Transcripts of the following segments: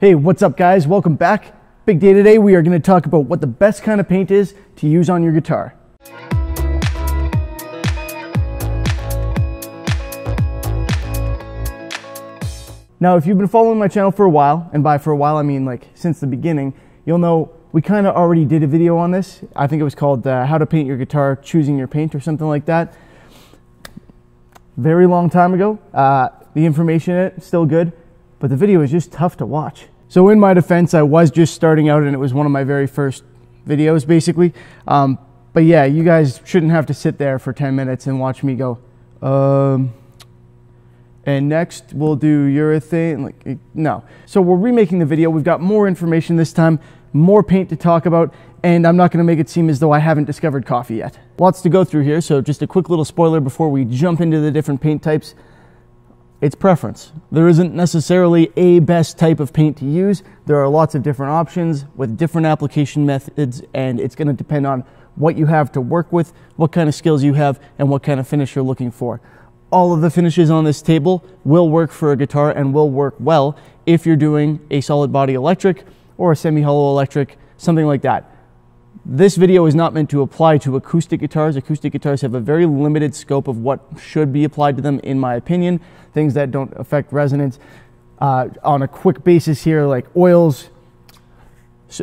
Hey, what's up guys? Welcome back. Big day today. We are going to talk about what the best kind of paint is to use on your guitar. Now, if you've been following my channel for a while, and by for a while I mean like since the beginning, you'll know we kind of already did a video on this. I think it was called How to Paint Your Guitar, Choosing Your Paint or something like that. Very long time ago. The information in it, still good. But the video is just tough to watch. So in my defense, I was just starting out and it was one of my very first videos basically. But yeah, you guys shouldn't have to sit there for 10 minutes and watch me go, and next we'll do urethane, like, no. So we're remaking the video. We've got more information this time, more paint to talk about, and I'm not gonna make it seem as though I haven't discovered coffee yet. Lots to go through here. So just a quick little spoiler before we jump into the different paint types. It's preference. There isn't necessarily a best type of paint to use. There are lots of different options with different application methods, and it's gonna depend on what you have to work with, what kind of skills you have, and what kind of finish you're looking for. All of the finishes on this table will work for a guitar and will work well if you're doing a solid body electric or a semi-hollow electric, something like that. This video is not meant to apply to acoustic guitars. Acoustic guitars have a very limited scope of what should be applied to them, in my opinion. Things that don't affect resonance. On a quick basis here, like oils,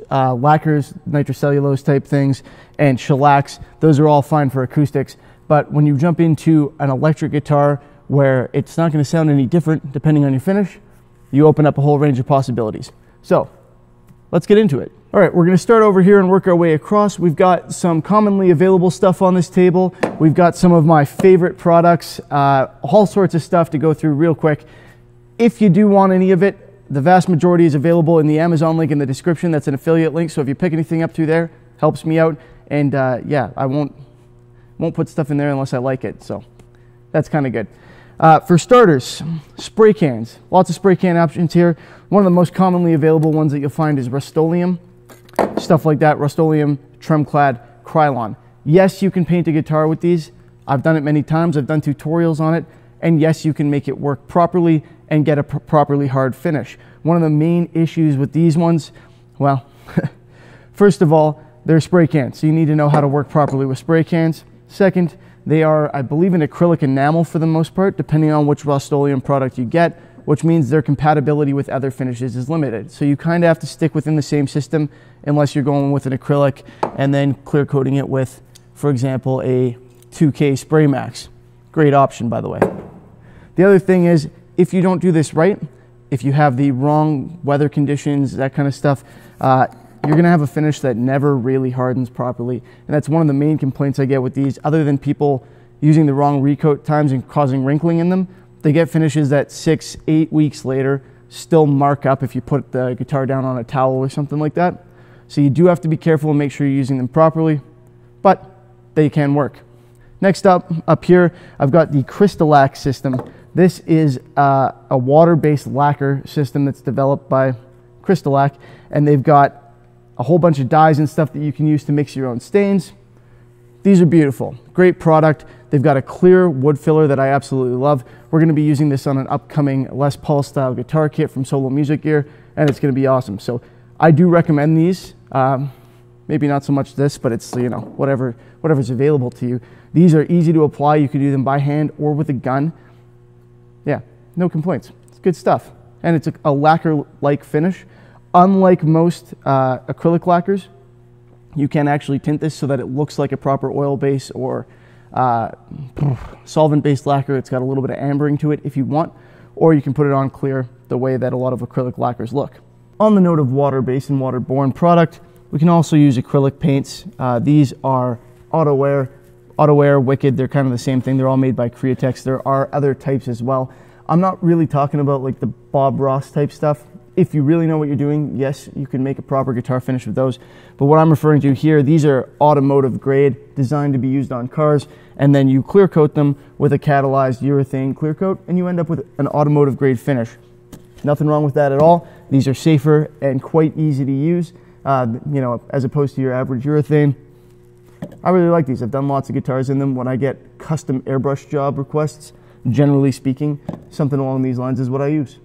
lacquers, nitrocellulose type things, and shellacs. Those are all fine for acoustics. But when you jump into an electric guitar where it's not going to sound any different depending on your finish, you open up a whole range of possibilities. So let's get into it. All right, we're gonna start over here and work our way across. We've got some commonly available stuff on this table. We've got some of my favorite products, all sorts of stuff to go through real quick. If you do want any of it, the vast majority is available in the Amazon link in the description. That's an affiliate link, so if you pick anything up through there, helps me out. And yeah, I won't put stuff in there unless I like it, so that's kind of good. For starters, spray cans. Lots of spray can options here. One of the most commonly available ones that you'll find is Rust-Oleum. Stuff like that, Rust-Oleum, Trem-clad, Krylon. Yes, you can paint a guitar with these. I've done it many times. I've done tutorials on it. And yes, you can make it work properly and get a properly hard finish. One of the main issues with these ones, well, first of all, they're spray cans. So you need to know how to work properly with spray cans. Second, they are, I believe, an acrylic enamel for the most part, depending on which Rust-Oleum product you get, which means their compatibility with other finishes is limited. So you kind of have to stick within the same system unless you're going with an acrylic and then clear coating it with, for example, a 2K Spray Max. Great option, by the way. The other thing is, if you don't do this right, if you have the wrong weather conditions, that kind of stuff, you're gonna have a finish that never really hardens properly. And that's one of the main complaints I get with these, other than people using the wrong recoat times and causing wrinkling in them. They get finishes that 6, 8 weeks later still mark up if you put the guitar down on a towel or something like that. So you do have to be careful and make sure you're using them properly, but they can work. Next up here, I've got the Crystalac system. This is a water-based lacquer system that's developed by Crystalac, and they've got a whole bunch of dyes and stuff that you can use to mix your own stains. These are beautiful, great product. They've got a clear wood filler that I absolutely love. We're gonna be using this on an upcoming Les Paul style guitar kit from Solo Music Gear, and it's gonna be awesome. So I do recommend these. Maybe not so much this, but it's, you know, whatever's available to you. These are easy to apply. You can do them by hand or with a gun. Yeah, no complaints. It's good stuff. And it's a lacquer-like finish. Unlike most acrylic lacquers, you can actually tint this so that it looks like a proper oil base or solvent-based lacquer. It's got a little bit of ambering to it if you want, or you can put it on clear the way that a lot of acrylic lacquers look. On the note of water-based and waterborne product, we can also use acrylic paints. These are Auto-Air, Wicked. They're kind of the same thing. They're all made by Createx. There are other types as well. I'm not really talking about like the Bob Ross type stuff. If you really know what you're doing, yes, you can make a proper guitar finish with those. But what I'm referring to here, these are automotive grade, designed to be used on cars, and then you clear coat them with a catalyzed urethane clear coat, and you end up with an automotive grade finish. Nothing wrong with that at all. These are safer and quite easy to use, you know, as opposed to your average urethane. I really like these. I've done lots of guitars in them. When I get custom airbrush job requests, generally speaking, something along these lines is what I use.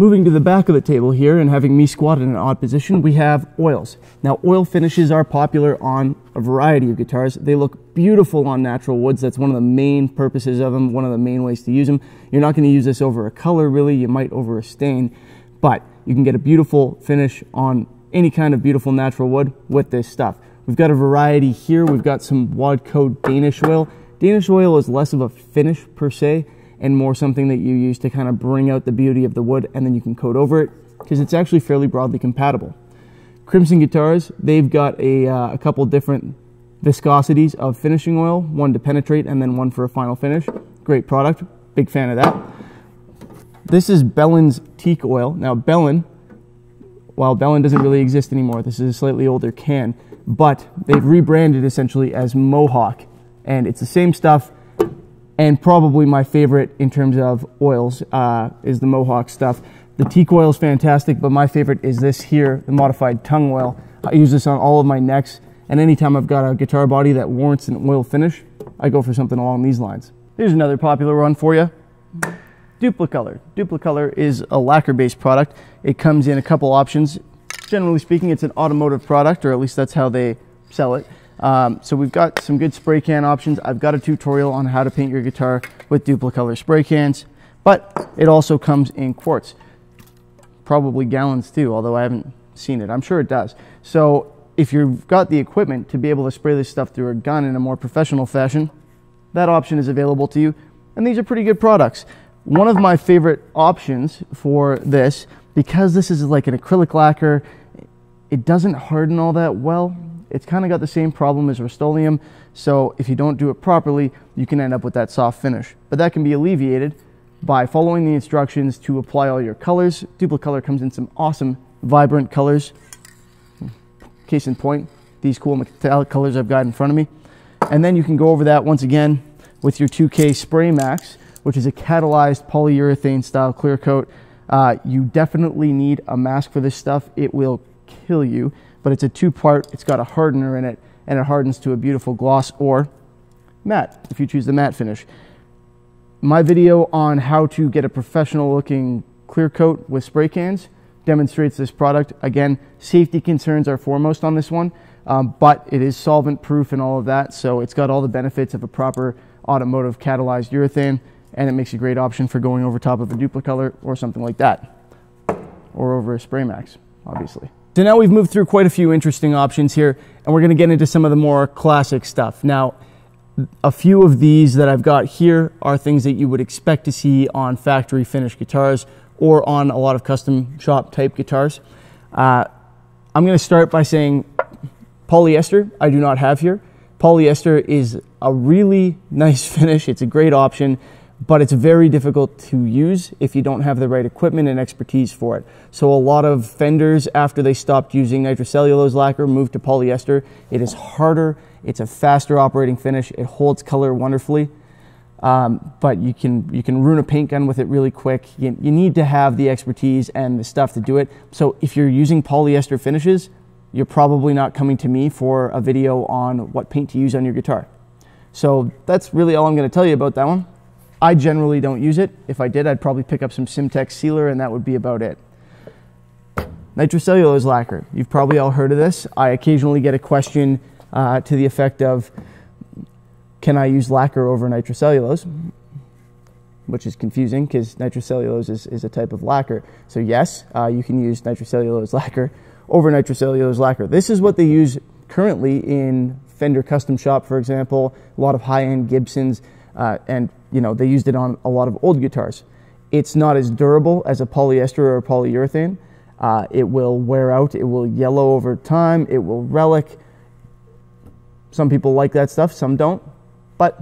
Moving to the back of the table here and having me squatted in an odd position, we have oils. Now, oil finishes are popular on a variety of guitars. They look beautiful on natural woods. That's one of the main purposes of them, one of the main ways to use them. You're not going to use this over a color, really. You might over a stain, but you can get a beautiful finish on any kind of beautiful natural wood with this stuff. We've got a variety here. We've got some Wadco Danish oil. Danish oil is less of a finish per se, and more something that you use to kind of bring out the beauty of the wood, and then you can coat over it because it's actually fairly broadly compatible. Crimson Guitars, they've got a couple different viscosities of finishing oil, one to penetrate and then one for a final finish. Great product, big fan of that. This is Behlen's teak oil. Now Behlen, while Behlen doesn't really exist anymore, this is a slightly older can, but they've rebranded essentially as Mohawk, and it's the same stuff. And probably my favorite in terms of oils is the Mohawk stuff. The teak oil is fantastic, but my favorite is this here, the modified tongue oil. I use this on all of my necks, and anytime I've got a guitar body that warrants an oil finish, I go for something along these lines. Here's another popular one for you, DupliColor. DupliColor is a lacquer-based product. It comes in a couple options. Generally speaking, it's an automotive product, or at least that's how they sell it. So we've got some good spray can options. I've got a tutorial on how to paint your guitar with DupliColor spray cans, but it also comes in quarts, probably gallons too, although I haven't seen it. I'm sure it does. So if you've got the equipment to be able to spray this stuff through a gun in a more professional fashion, that option is available to you. And these are pretty good products. One of my favorite options for this, because this is like an acrylic lacquer, it doesn't harden all that well. It's kind of got the same problem as Rust-Oleum, so if you don't do it properly, you can end up with that soft finish. But that can be alleviated by following the instructions to apply all your colors. DupliColor comes in some awesome, vibrant colors. Case in point, these cool metallic colors I've got in front of me. And then you can go over that once again with your 2K Spray Max, which is a catalyzed polyurethane style clear coat. You definitely need a mask for this stuff. It will kill you. But it's a two-part, it's got a hardener in it, and it hardens to a beautiful gloss or matte, if you choose the matte finish. My video on how to get a professional-looking clear coat with spray cans demonstrates this product. Again, safety concerns are foremost on this one, but it is solvent-proof and all of that, so it's got all the benefits of a proper automotive catalyzed urethane, and it makes a great option for going over top of a DupliColor or something like that, or over a Spray Max, obviously. So now we've moved through quite a few interesting options here, and we're going to get into some of the more classic stuff. Now, a few of these that I've got here are things that you would expect to see on factory finished guitars or on a lot of custom shop type guitars. I'm going to start by saying polyester I do not have here. Polyester is a really nice finish. It's a great option, but it's very difficult to use if you don't have the right equipment and expertise for it. So a lot of Fenders, after they stopped using nitrocellulose lacquer, moved to polyester. It is harder, it's a faster operating finish, it holds color wonderfully, but you can ruin a paint gun with it really quick. You need to have the expertise and the stuff to do it. So if you're using polyester finishes, you're probably not coming to me for a video on what paint to use on your guitar. So that's really all I'm going to tell you about that one. I generally don't use it. If I did, I'd probably pick up some Simtek sealer, and that would be about it. Nitrocellulose lacquer. You've probably all heard of this. I occasionally get a question to the effect of, can I use lacquer over nitrocellulose? Which is confusing because nitrocellulose is a type of lacquer. So yes, you can use nitrocellulose lacquer over nitrocellulose lacquer. This is what they use currently in Fender Custom Shop, for example, a lot of high-end Gibsons, and you know, they used it on a lot of old guitars. It's not as durable as a polyester or a polyurethane. It will wear out, it will yellow over time, it will relic. Some people like that stuff, some don't, but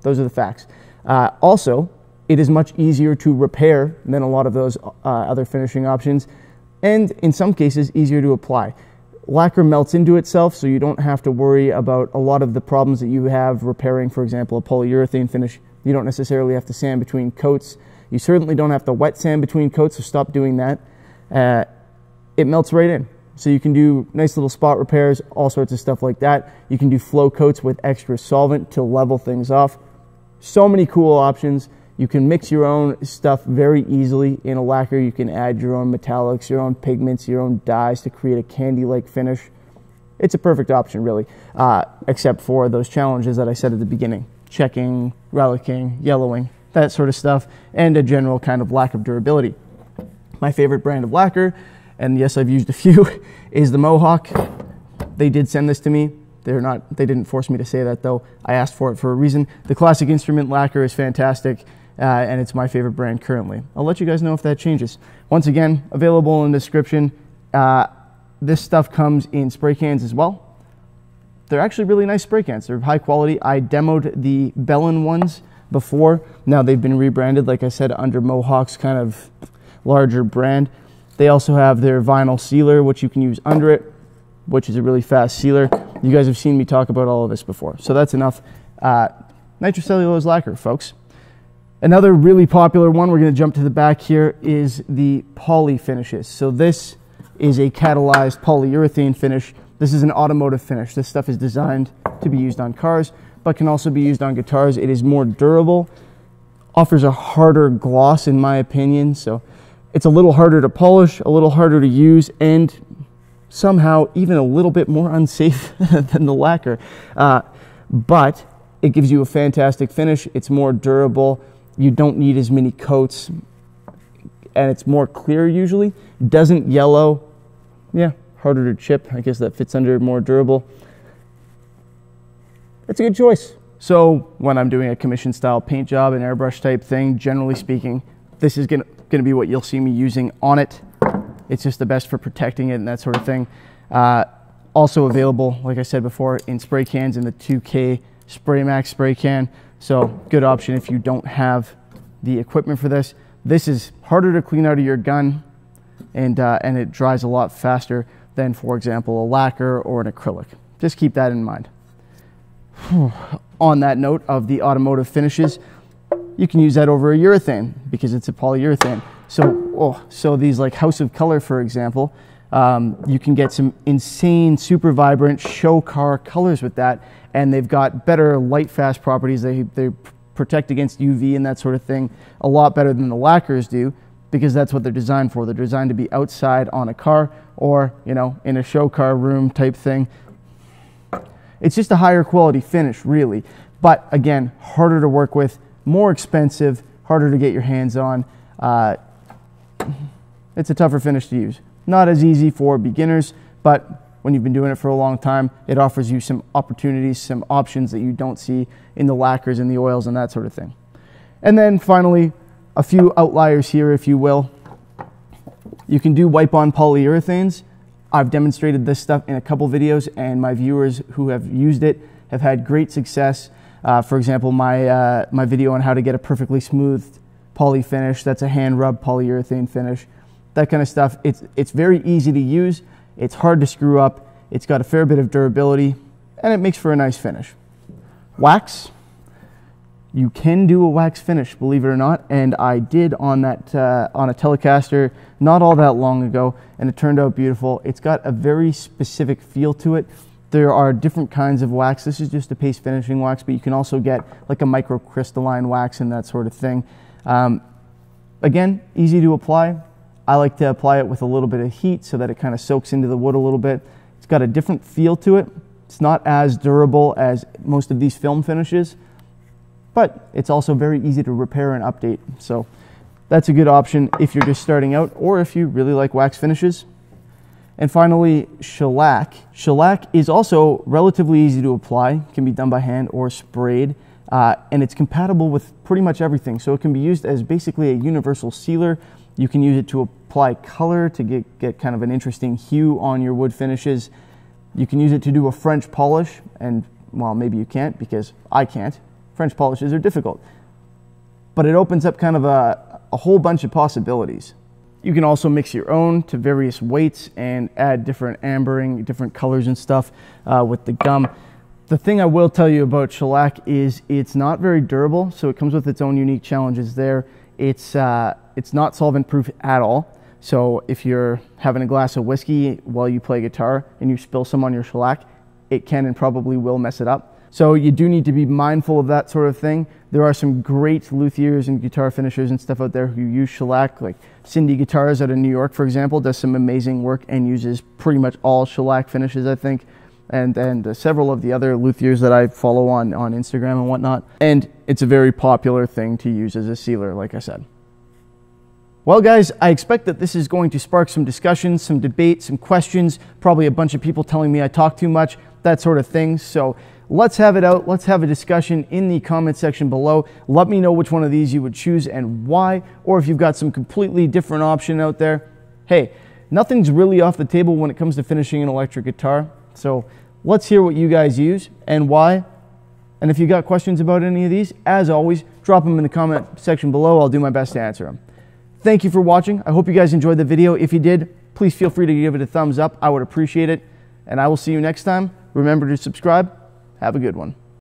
those are the facts. Also, it is much easier to repair than a lot of those other finishing options, and in some cases, easier to apply. Lacquer melts into itself, so you don't have to worry about a lot of the problems that you have repairing, for example, a polyurethane finish. You don't necessarily have to sand between coats. You certainly don't have to wet sand between coats, so stop doing that. It melts right in. So you can do nice little spot repairs, all sorts of stuff like that. You can do flow coats with extra solvent to level things off. So many cool options. You can mix your own stuff very easily in a lacquer. You can add your own metallics, your own pigments, your own dyes to create a candy-like finish. It's a perfect option, really, except for those challenges that I said at the beginning. Checking, relicking, yellowing, that sort of stuff, and a general kind of lack of durability. My favorite brand of lacquer, and yes, I've used a few, is the Mohawk. They did send this to me. They didn't force me to say that, though. I asked for it for a reason. The classic instrument lacquer is fantastic. And it's my favorite brand currently. I'll let you guys know if that changes. Once again, available in the description. This stuff comes in spray cans as well. They're actually really nice spray cans. They're high quality. I demoed the Behlen ones before. Now they've been rebranded, like I said, under Mohawk's kind of larger brand. They also have their vinyl sealer, which you can use under it, which is a really fast sealer. You guys have seen me talk about all of this before. So that's enough nitrocellulose lacquer, folks. Another really popular one, we're going to jump to the back here, is the poly finishes. So this is a catalyzed polyurethane finish. This is an automotive finish. This stuff is designed to be used on cars, but can also be used on guitars. It is more durable, offers a harder gloss in my opinion. So it's a little harder to polish, a little harder to use, and somehow even a little bit more unsafe than the lacquer. But it gives you a fantastic finish. It's more durable. You don't need as many coats, and it's more clear usually. Doesn't yellow, yeah, harder to chip. I guess that fits under more durable. It's a good choice. So when I'm doing a commission style paint job, an airbrush type thing, generally speaking, this is gonna be what you'll see me using on it. It's just the best for protecting it and that sort of thing. Also available, like I said before, in spray cans in the 2K Spray Max spray can. So good option if you don't have the equipment for this. This is harder to clean out of your gun, and it dries a lot faster than, for example, a lacquer or an acrylic. Just keep that in mind. On that note of the automotive finishes, you can use that over a urethane because it's a polyurethane. So, so these like House of Color, for example, you can get some insane, super vibrant show car colors with that. And they've got better light fast properties. They protect against UV and that sort of thing a lot better than the lacquers do, because that's what they're designed for. They're designed to be outside on a car or, you know, in a show car room type thing. It's just a higher quality finish, really. But again, harder to work with, more expensive, harder to get your hands on. It's a tougher finish to use. Not as easy for beginners, but when you've been doing it for a long time, it offers you some opportunities, some options that you don't see in the lacquers and the oils and that sort of thing. And then finally, a few outliers here, if you will. You can do wipe-on polyurethanes. I've demonstrated this stuff in a couple videos, and my viewers who have used it have had great success. For example, my video on how to get a perfectly smoothed poly finish, that's a hand-rubbed polyurethane finish, that kind of stuff. It's very easy to use. It's hard to screw up. It's got a fair bit of durability, and it makes for a nice finish. Wax. You can do a wax finish, believe it or not, and I did on that on a Telecaster not all that long ago, and it turned out beautiful. It's got a very specific feel to it. There are different kinds of wax. This is just a paste finishing wax, but you can also get like a microcrystalline wax and that sort of thing. Again, easy to apply. I like to apply it with a little bit of heat so that it kind of soaks into the wood a little bit. It's got a different feel to it. It's not as durable as most of these film finishes, but it's also very easy to repair and update. So that's a good option if you're just starting out or if you really like wax finishes. And finally, shellac. Shellac is also relatively easy to apply. It can be done by hand or sprayed, and it's compatible with pretty much everything. So it can be used as basically a universal sealer. You can use it to apply color to get kind of an interesting hue on your wood finishes. You can use it to do a French polish, and well, maybe you can't because I can't. French polishes are difficult, but it opens up kind of a whole bunch of possibilities. You can also mix your own to various weights and add different ambering, different colors and stuff with the gum. The thing I will tell you about shellac is it's not very durable, so it comes with its own unique challenges there. It's not solvent proof at all. So if you're having a glass of whiskey while you play guitar and you spill some on your shellac, it can and probably will mess it up. So you do need to be mindful of that sort of thing. There are some great luthiers and guitar finishers and stuff out there who use shellac, like Cindy Guitars out of New York, for example, does some amazing work and uses pretty much all shellac finishes, I think, and several of the other luthiers that I follow on Instagram and whatnot. And it's a very popular thing to use as a sealer, like I said. Well guys, I expect that this is going to spark some discussions, some debate, some questions, probably a bunch of people telling me I talk too much, that sort of thing. So let's have it out. Let's have a discussion in the comment section below. Let me know which one of these you would choose and why, or if you've got some completely different option out there. Hey, nothing's really off the table when it comes to finishing an electric guitar. So let's hear what you guys use and why. And if you got questions about any of these, as always, drop them in the comment section below. I'll do my best to answer them. Thank you for watching. I hope you guys enjoyed the video. If you did, please feel free to give it a thumbs up. I would appreciate it. And I will see you next time. Remember to subscribe. Have a good one.